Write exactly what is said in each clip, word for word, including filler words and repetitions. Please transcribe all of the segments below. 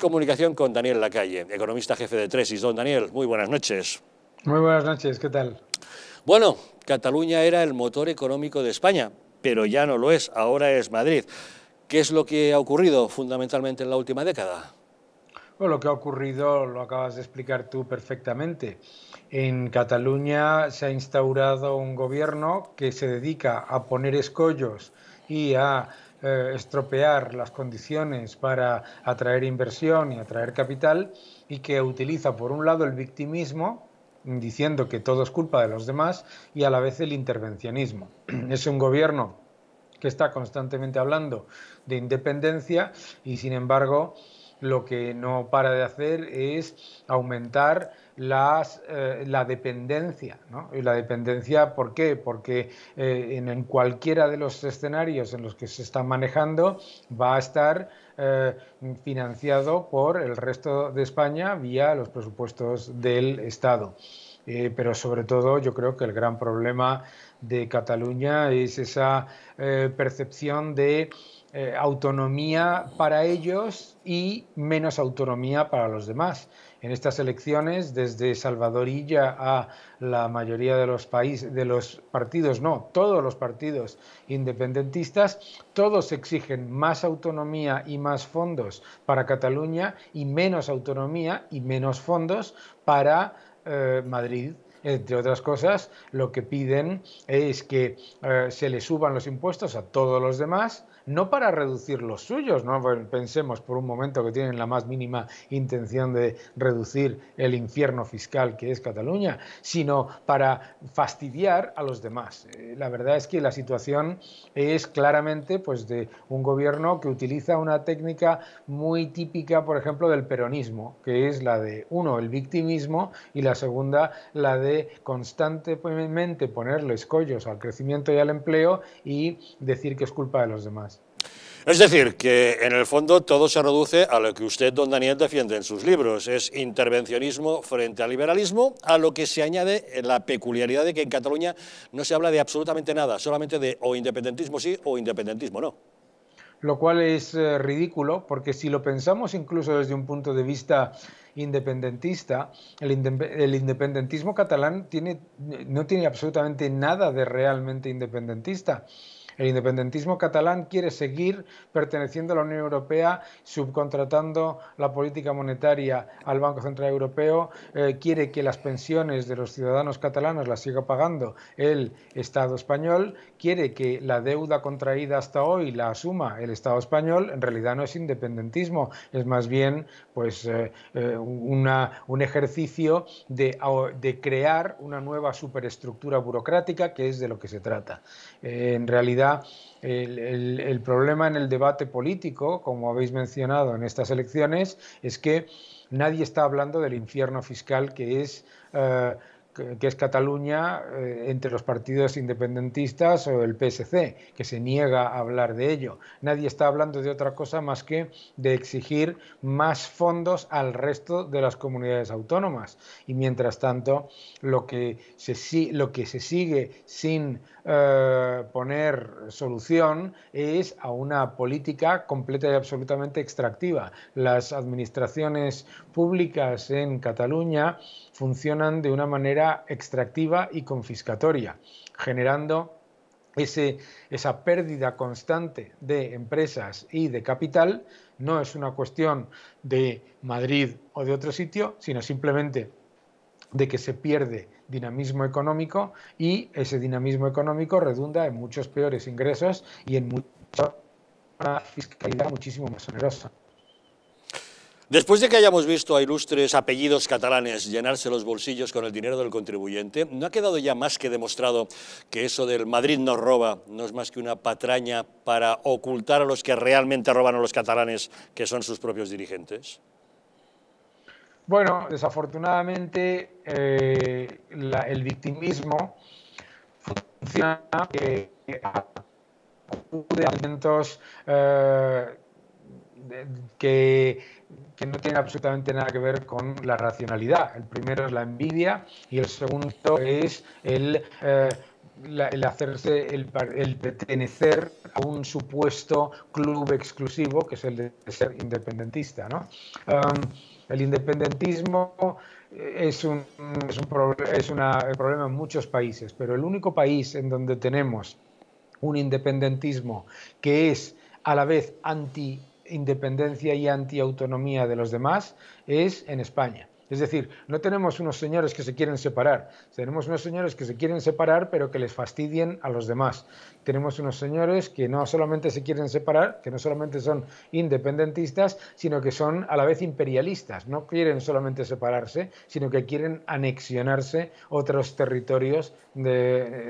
comunicación con Daniel Lacalle, economista jefe de Tresis. Don Daniel, muy buenas noches. Muy buenas noches, ¿qué tal? Bueno, Cataluña era el motor económico de España, pero ya no lo es, ahora es Madrid. ¿Qué es lo que ha ocurrido fundamentalmente en la última década? Bueno, lo que ha ocurrido lo acabas de explicar tú perfectamente. En Cataluña se ha instaurado un gobierno que se dedica a poner escollos y a eh, estropear las condiciones para atraer inversión y atraer capital, y que utiliza por un lado el victimismo, diciendo que todo es culpa de los demás, y a la vez el intervencionismo. Es un gobierno que está constantemente hablando de independencia y, sin embargo, lo que no para de hacer es aumentar las, eh, la dependencia, ¿no? Y la dependencia, ¿por qué? Porque eh, en, en cualquiera de los escenarios en los que se está manejando va a estar eh, financiado por el resto de España vía los presupuestos del Estado. Eh, pero sobre todo yo creo que el gran problema de Cataluña es esa eh, percepción de eh, autonomía para ellos y menos autonomía para los demás. En estas elecciones, desde Salvador Illa a la mayoría de los países, de los partidos, no, todos los partidos independentistas, todos exigen más autonomía y más fondos para Cataluña y menos autonomía y menos fondos para Eh, Madrid. Entre otras cosas, lo que piden es que eh, se le suban los impuestos a todos los demás, no para reducir los suyos, no pensemos por un momento que tienen la más mínima intención de reducir el infierno fiscal que es Cataluña, sino para fastidiar a los demás. Eh, la verdad es que la situación es claramente pues, de un gobierno que utiliza una técnica muy típica, por ejemplo, del peronismo, que es la de, uno, el victimismo, y la segunda, la de de constantemente ponerle escollos al crecimiento y al empleo y decir que es culpa de los demás. Es decir, que en el fondo todo se reduce a lo que usted, don Daniel, defiende en sus libros. Es intervencionismo frente al liberalismo, a lo que se añade la peculiaridad de que en Cataluña no se habla de absolutamente nada, solamente de o independentismo sí o independentismo no. Lo cual es eh, ridículo, porque si lo pensamos incluso desde un punto de vista independentista, el, inde- el independentismo catalán tiene, no tiene absolutamente nada de realmente independentista. El independentismo catalán quiere seguir perteneciendo a la Unión Europea, subcontratando la política monetaria al Banco Central Europeo, eh, quiere que las pensiones de los ciudadanos catalanos las siga pagando el Estado español, quiere que la deuda contraída hasta hoy la asuma el Estado español. En realidad no es independentismo, es más bien pues, eh, eh, una, un ejercicio de, de crear una nueva superestructura burocrática, que es de lo que se trata. Eh, en realidad El, el, el problema en el debate político, como habéis mencionado en estas elecciones, es que nadie está hablando del infierno fiscal que es, eh, que es Cataluña eh, entre los partidos independentistas o el P S C, que se niega a hablar de ello. Nadie está hablando de otra cosa más que de exigir más fondos al resto de las comunidades autónomas. Y mientras tanto, lo que se, lo que se sigue sin Eh, poner solución es a una política completa y absolutamente extractiva. Las administraciones públicas en Cataluña funcionan de una manera extractiva y confiscatoria, generando ese, esa pérdida constante de empresas y de capital. No es una cuestión de Madrid o de otro sitio, sino simplemente de que se pierde dinamismo económico, y ese dinamismo económico redunda en muchos peores ingresos y en mucha, una fiscalidad muchísimo más onerosa. Después de que hayamos visto a ilustres apellidos catalanes llenarse los bolsillos con el dinero del contribuyente, ¿no ha quedado ya más que demostrado que eso del Madrid nos roba no es más que una patraña para ocultar a los que realmente roban a los catalanes, que son sus propios dirigentes? Bueno, desafortunadamente eh, la, el victimismo funciona que acude a elementos eh, que, que no tienen absolutamente nada que ver con la racionalidad. El primero es la envidia y el segundo es el eh, la, el hacerse, el, el pertenecer a un supuesto club exclusivo, que es el de ser independentista, ¿no? Um, el independentismo es un, es un pro, es una, el problema en muchos países, pero el único país en donde tenemos un independentismo que es a la vez anti-independencia y anti-autonomía de los demás es en España. Es decir, no tenemos unos señores que se quieren separar, tenemos unos señores que se quieren separar pero que les fastidien a los demás. Tenemos unos señores que no solamente se quieren separar, que no solamente son independentistas, sino que son a la vez imperialistas. No quieren solamente separarse, sino que quieren anexionarse otros territorios de,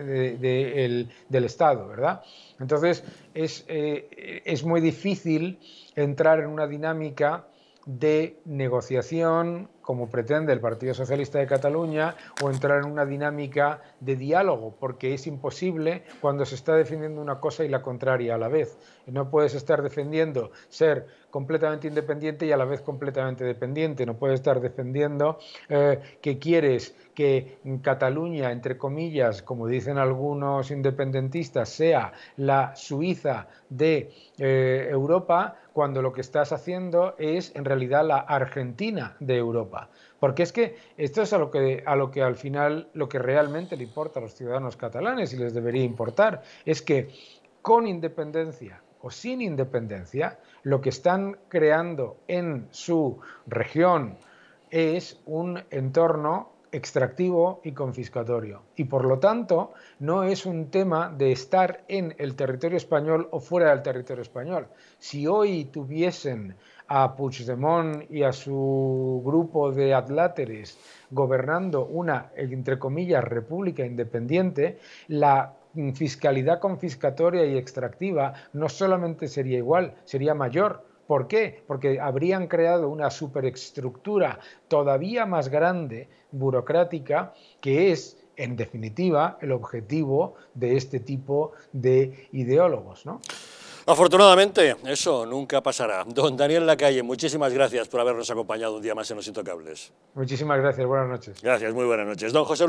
de, de el, del Estado, ¿verdad? Entonces, es, eh, es muy difícil entrar en una dinámica de negociación, como pretende el Partido Socialista de Cataluña, o entrar en una dinámica de diálogo, porque es imposible cuando se está defendiendo una cosa y la contraria a la vez. No puedes estar defendiendo ser completamente independiente y a la vez completamente dependiente. No puedes estar defendiendo eh, que quieres que Cataluña, entre comillas, como dicen algunos independentistas, sea la Suiza de eh, Europa, cuando lo que estás haciendo es en realidad la Argentina de Europa. Porque es que esto es a lo que, a lo que al final, lo que realmente le importa a los ciudadanos catalanes y les debería importar, es que con independencia o sin independencia, lo que están creando en su región es un entorno extractivo y confiscatorio. Y por lo tanto, no es un tema de estar en el territorio español o fuera del territorio español. Si hoy tuviesen a Puigdemont y a su grupo de adláteres gobernando una, entre comillas, república independiente, la fiscalidad confiscatoria y extractiva no solamente sería igual, sería mayor. ¿Por qué? Porque habrían creado una superestructura todavía más grande, burocrática, que es, en definitiva, el objetivo de este tipo de ideólogos, ¿no? Afortunadamente, eso nunca pasará. Don Daniel Lacalle, muchísimas gracias por habernos acompañado un día más en Los Intocables. Muchísimas gracias, buenas noches. Gracias, muy buenas noches. Don José